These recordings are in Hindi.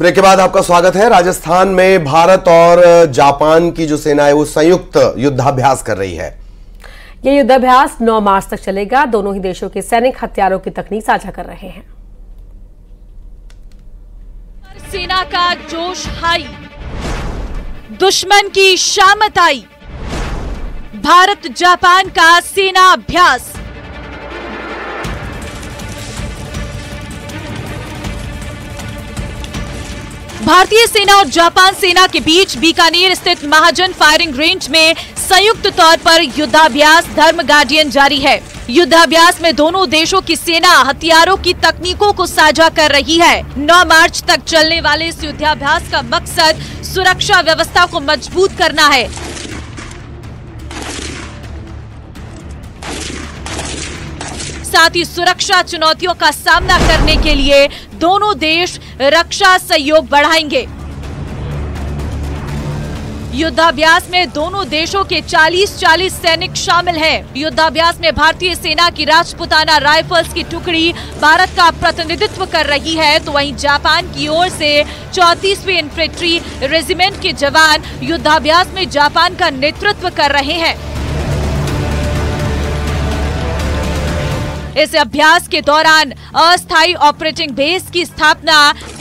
ब्रेक के बाद आपका स्वागत है। राजस्थान में भारत और जापान की जो सेना है वो संयुक्त युद्धाभ्यास कर रही है। यह युद्धाभ्यास 9 मार्च तक चलेगा। दोनों ही देशों के सैनिक हथियारों की तकनीक साझा कर रहे हैं। सेना का जोश हाई, दुश्मन की शामत आई। भारत जापान का सेना अभ्यास। भारतीय सेना और जापान सेना के बीच बीकानेर स्थित महाजन फायरिंग रेंज में संयुक्त तौर पर युद्धाभ्यास धर्म गार्डियन जारी है। युद्धाभ्यास में दोनों देशों की सेना हथियारों की तकनीकों को साझा कर रही है। 9 मार्च तक चलने वाले इस युद्धाभ्यास का मकसद सुरक्षा व्यवस्था को मजबूत करना है। साथ ही सुरक्षा चुनौतियों का सामना करने के लिए दोनों देश रक्षा सहयोग बढ़ाएंगे। युद्धाभ्यास में दोनों देशों के 40-40 सैनिक शामिल हैं। युद्धाभ्यास में भारतीय सेना की राजपुताना राइफल्स की टुकड़ी भारत का प्रतिनिधित्व कर रही है, तो वहीं जापान की ओर से 34वीं इन्फेंट्री रेजिमेंट के जवान युद्धाभ्यास में जापान का नेतृत्व कर रहे हैं। इस अभ्यास के दौरान अस्थायी ऑपरेटिंग बेस की स्थापना,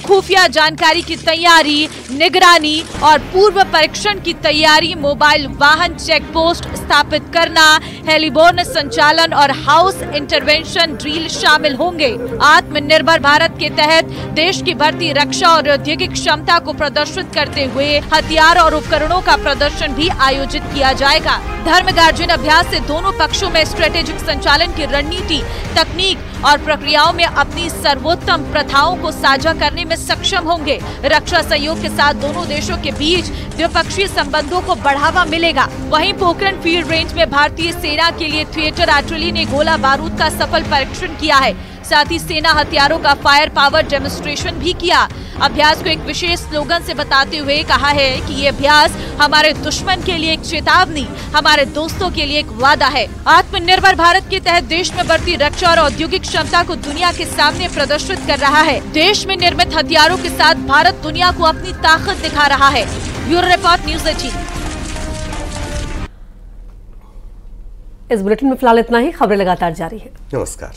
खुफिया जानकारी की तैयारी, निगरानी और पूर्व परीक्षण की तैयारी, मोबाइल वाहन चेक पोस्ट स्थापित करना, हेलीबॉर्न संचालन और हाउस इंटरवेंशन ड्रिल शामिल होंगे। आत्मनिर्भर भारत के तहत देश की बढ़ती रक्षा और औद्योगिक क्षमता को प्रदर्शित करते हुए हथियार और उपकरणों का प्रदर्शन भी आयोजित किया जाएगा। धर्म गार्डियन अभ्यास से दोनों पक्षों में स्ट्रेटेजिक संचालन की रणनीति, तकनीक और प्रक्रियाओं में अपनी सर्वोत्तम प्रथाओं को साझा करने में सक्षम होंगे। रक्षा सहयोग के साथ दोनों देशों के बीच द्विपक्षीय संबंधों को बढ़ावा मिलेगा। वहीं पोखरण फील्ड रेंज में भारतीय सेना के लिए थिएटर आर्टिलरी ने गोला बारूद का सफल परीक्षण किया है। साथ ही सेना हथियारों का फायर पावर डेमोन्स्ट्रेशन भी किया। अभ्यास को एक विशेष स्लोगन से बताते हुए कहा है कि ये अभ्यास हमारे दुश्मन के लिए एक चेतावनी, हमारे दोस्तों के लिए एक वादा है। आत्मनिर्भर भारत के तहत देश में बढ़ती रक्षा और औद्योगिक क्षमता को दुनिया के सामने प्रदर्शित कर रहा है। देश में निर्मित हथियारों के साथ भारत दुनिया को अपनी ताकत दिखा रहा है। Bureau report, news 18। इस बुलेटिन में फिलहाल इतना ही। खबरें लगातार जारी है। नमस्कार।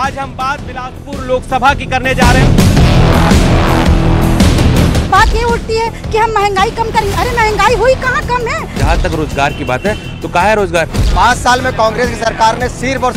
आज हम बात बिलासपुर लोकसभा की करने जा रहे हैं। बात ये उठती है कि हम महंगाई कम करेंगे। अरे महंगाई हुई कहाँ कम है? जहाँ तक रोजगार की बात है तो कहाँ है रोजगार? 5 साल में कांग्रेस की सरकार ने सिर्फ और